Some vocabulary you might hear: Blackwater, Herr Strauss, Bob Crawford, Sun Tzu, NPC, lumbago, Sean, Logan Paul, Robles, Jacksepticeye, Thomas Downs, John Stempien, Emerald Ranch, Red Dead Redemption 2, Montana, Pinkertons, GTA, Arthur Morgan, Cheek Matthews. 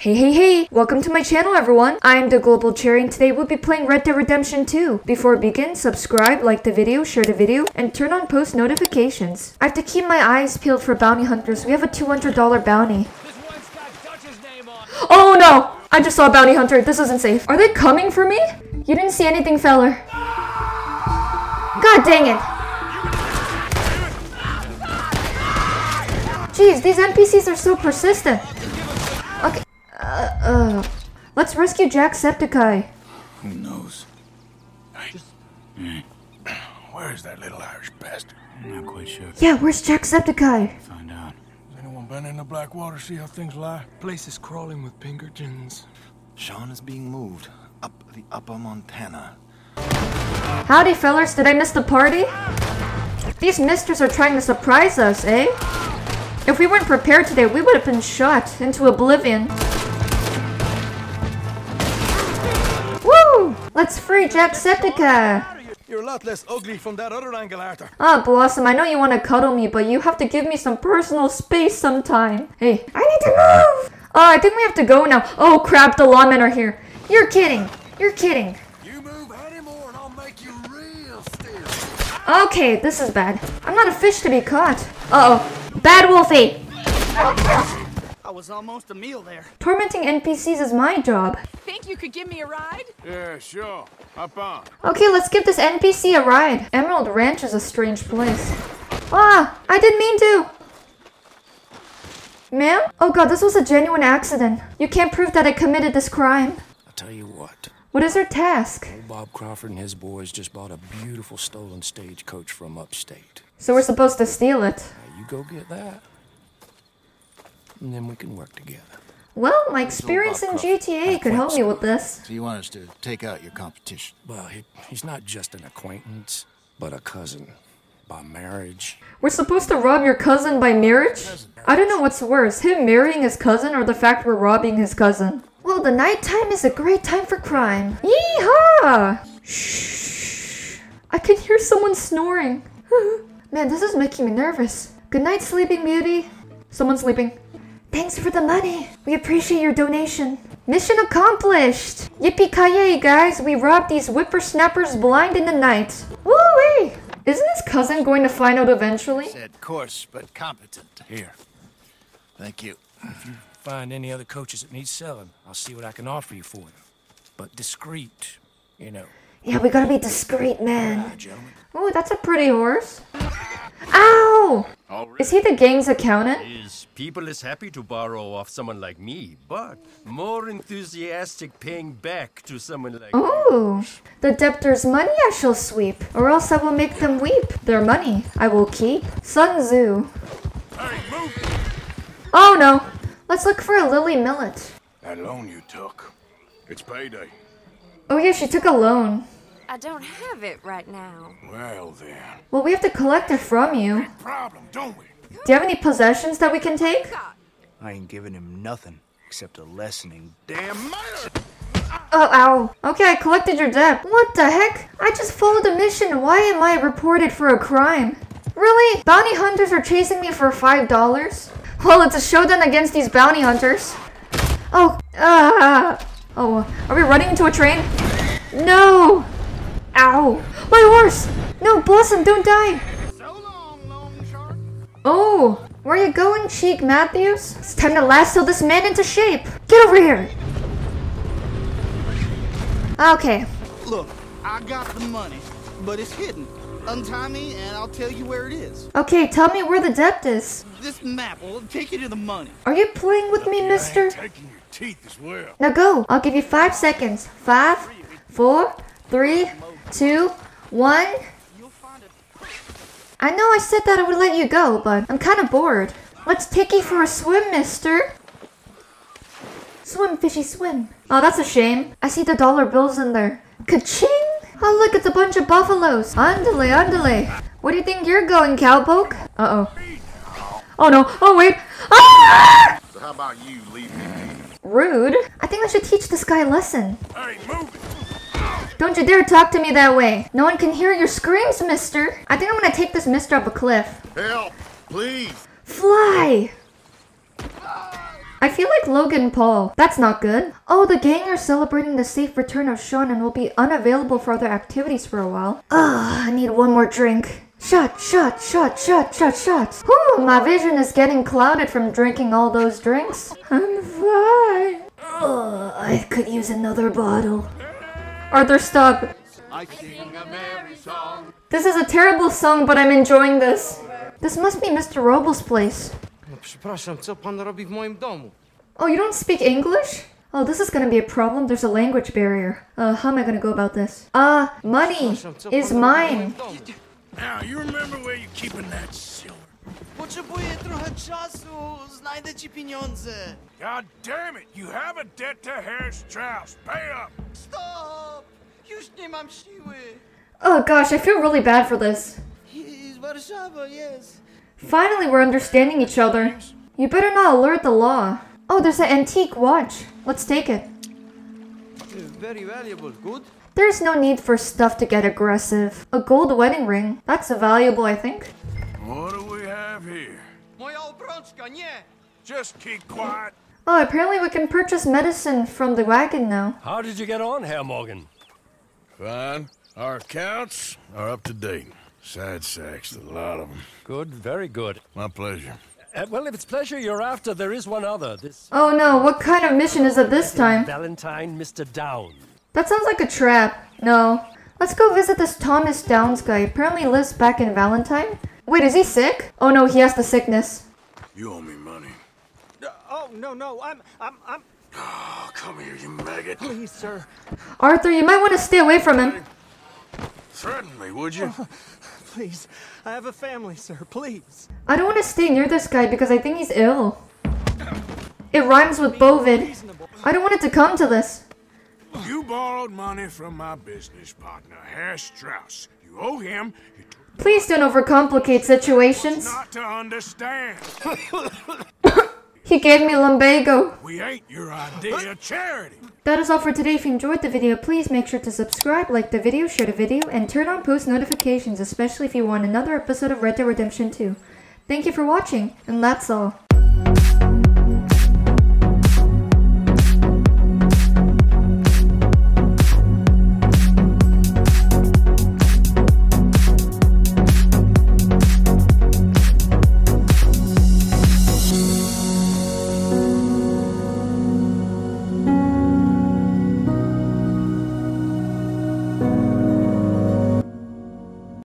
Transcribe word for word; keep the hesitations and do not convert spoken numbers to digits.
Hey, hey, hey! Welcome to my channel, everyone! I am the Global Cherry, and today we'll be playing Red Dead Redemption two. Before we begin, subscribe, like the video, share the video, and turn on post notifications. I have to keep my eyes peeled for bounty hunters. We have a two hundred dollar bounty. This one's got Dutch's name on. Oh no! I just saw a bounty hunter. This isn't safe. Are they coming for me? You didn't see anything, feller. No! God dang it! Jeez, these N P Cs are so persistent. Okay. Uh, uh, let's rescue Jacksepticeye. Who knows? I... Just... Where's that little Irish bastard? I'm not quite sure. Yeah, where's Jacksepticeye? Find out. Has anyone been in the Blackwater? See how things lie? Place is crawling with Pinkertons. Sean is being moved up the upper Montana. Howdy, fellas. Did I miss the party? These misters are trying to surprise us, eh? If we weren't prepared today, we would have been shot into oblivion. Woo! Let's free Jacksepticeye! You're a lot less ugly from that other angle, Arthur. Ah, oh, Blossom, I know you want to cuddle me, but you have to give me some personal space sometime. Hey, I need to move! Oh, I think we have to go now. Oh, crap, the lawmen are here. You're kidding. You're kidding. You move anymore and I'll make you real still. Okay, this is bad. I'm not a fish to be caught. Uh-oh. Bad Wolfie! I was almost a meal there. Tormenting N P Cs is my job. Think you could give me a ride? Yeah, sure. Hop on. Okay, let's give this N P C a ride. Emerald Ranch is a strange place. Ah! I didn't mean to! Ma'am? Oh god, this was a genuine accident. You can't prove that I committed this crime. I'll tell you what. What is her task? Old Bob Crawford and his boys just bought a beautiful stolen stagecoach from upstate. So we're supposed to steal it. Now you go get that, and then we can work together. Well, my experience in G T A could help me with this. So you want us to take out your competition? Well, he, he's not just an acquaintance, but a cousin by marriage. We're supposed to rob your cousin by marriage? I don't know what's worse, him marrying his cousin or the fact we're robbing his cousin. Well, the nighttime is a great time for crime. Yeehaw! Shh! I can hear someone snoring. Man, this is making me nervous. Good night, Sleeping Beauty. Someone's sleeping. Thanks for the money. We appreciate your donation. Mission accomplished! Yippee-ki-yay, guys. We robbed these whippersnappers blind in the night. Woo-wee! Isn't his cousin going to find out eventually? Said coarse, but competent. Here. Thank you. If you find any other coaches that need selling, I'll see what I can offer you for them. But discreet, you know. Yeah, we gotta be discreet, man. Ooh, that's a pretty horse. Ow! Already? Is he the gang's accountant? His people is happy to borrow off someone like me, but more enthusiastic paying back to someone like Ooh, me. The debtor's money I shall sweep, or else I will make them weep. Their money I will keep. Sun Tzu. Hey, move. Oh no! Let's look for a lily millet. That loan you took. It's payday. Oh yeah, she took a loan. I don't have it right now. Well then. Well, we have to collect it from you. Big problem, don't we? Do you have any possessions that we can take? I ain't giving him nothing except a lesson in damn murder. Oh, ow. Okay, I collected your debt. What the heck? I just followed a mission. Why am I reported for a crime? Really? Bounty hunters are chasing me for five dollars? Well, it's a showdown against these bounty hunters. Oh, ah. Uh, oh, are we running into a train? No! Ow! My horse! No, Blossom, don't die! So long, long shark. Oh, where are you going, Cheek Matthews? It's time to lasso this man into shape! Get over here! Okay. Look, I got the money, but it's hidden. Untie me and I'll tell you where it is. Okay, tell me where the depth is. This map will take you to the money. Are you playing with me, mister? Taking your teeth as well. Now go. I'll give you five seconds. Five, four, three, two, one. I know I said that I would let you go, but I'm kind of bored. Let's take you for a swim, mister. Swim, fishy, swim. Oh, that's a shame. I see the dollar bills in there. Ka-ching! Oh look, it's a bunch of buffaloes. Andale, andale. Where do you think you're going, cowpoke? Uh-oh. Oh no. Oh wait. Ah! So how about you leave me? Rude. I think I should teach this guy a lesson. Hey, move it. Don't you dare talk to me that way. No one can hear your screams, mister. I think I'm gonna take this mister up a cliff. Help, please. Fly. I I feel like Logan Paul. That's not good. Oh, the gang are celebrating the safe return of Sean and will be unavailable for other activities for a while. Ugh, I need one more drink. Shot, shot, shot, shot, shot, shot. Whew, my vision is getting clouded from drinking all those drinks. I'm fine. Ugh, I could use another bottle. Arthur, stop. I sing a merry song. This is a terrible song, but I'm enjoying this. This must be Mister Robles' place. Oh, you don't speak English? Oh, this is gonna be a problem. There's a language barrier. Uh, how am I gonna go about this? Uh, money is mine. Now, you remember where you're keeping that silver. God damn it! You have a debt to Herr Strauss. Pay up! Stop! Oh gosh, I feel really bad for this. Finally, we're understanding each other. You better not alert the law. Oh, there's an antique watch. Let's take it. Very valuable, good. There's no need for stuff to get aggressive. A gold wedding ring. That's valuable, I think. What do we have here? Just keep quiet. Oh, apparently we can purchase medicine from the wagon now. How did you get on, Herr Morgan? Fine. Our accounts are up to date. Sad sacks, a lot of them. Good, very good. My pleasure. Uh, well, if it's pleasure you're after, there is one other. This. Oh no, what kind of mission is it this time? Valentine, Mister Down. That sounds like a trap. No. Let's go visit this Thomas Downs guy. Apparently he lives back in Valentine. Wait, is he sick? Oh no, he has the sickness. You owe me money. Uh, oh, no, no, I'm, I'm, I'm... Oh, come here, you maggot. Please, sir. Arthur, you might want to stay away from him. Threaten me, would you? Oh, please. I have a family, sir. Please. I don't want to stay near this guy because I think he's ill. It rhymes with bovid. I don't want it to come to this. You borrowed money from my business partner, Herr Strauss. You owe him. You please don't overcomplicate situations. Not to understand. He gave me lumbago. We ain't your idea of charity. That is all for today. If you enjoyed the video, please make sure to subscribe, like the video, share the video, and turn on post notifications, especially if you want another episode of Red Dead Redemption two. Thank you for watching, and that's all.